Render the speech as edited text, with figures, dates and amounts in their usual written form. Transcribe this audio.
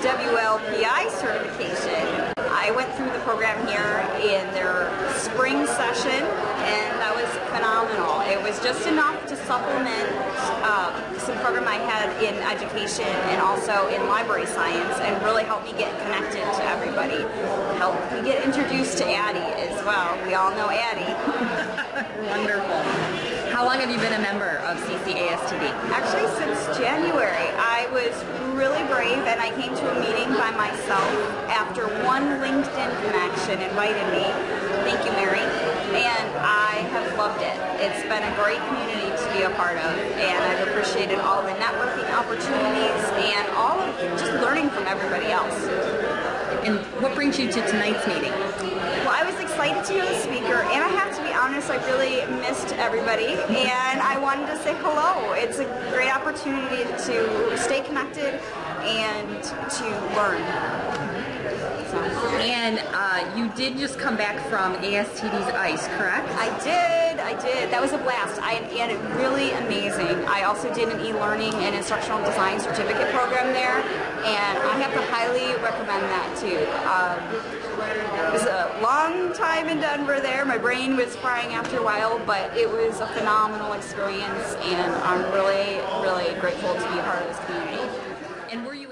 first WLPI certification. I went through the program here in their spring session, and that was phenomenal. It was just enough to supplement some program I had in education and also in library science, and really helped me get connected to everybody. Helped me get introduced to Addie as well. We all know Addie. Wonderful. How long have you been a member of CCASTD? Actually, since January. I was really brave, and I came to a meeting by myself after one LinkedIn connection invited me. Thank you, Mary. And I have loved it. It's been a great community to be a part of, and I've appreciated all the networking opportunities and all of just learning from everybody else. And what brings you to tonight's meeting? Well, I was excited to hear the speaker, and I have to be honest, I really missed everybody, and I wanted to say hello. It's a great opportunity to stay connected and to learn. And you did just come back from ASTD's ICE, correct? I did. That was a blast. And it really amazing. I also did an e-learning and instructional design certificate program there, and I have to highly recommend that too. It was a long time in Denver there. My brain was frying after a while, but it was a phenomenal experience, and I'm really, really grateful to be a part of this community. And were you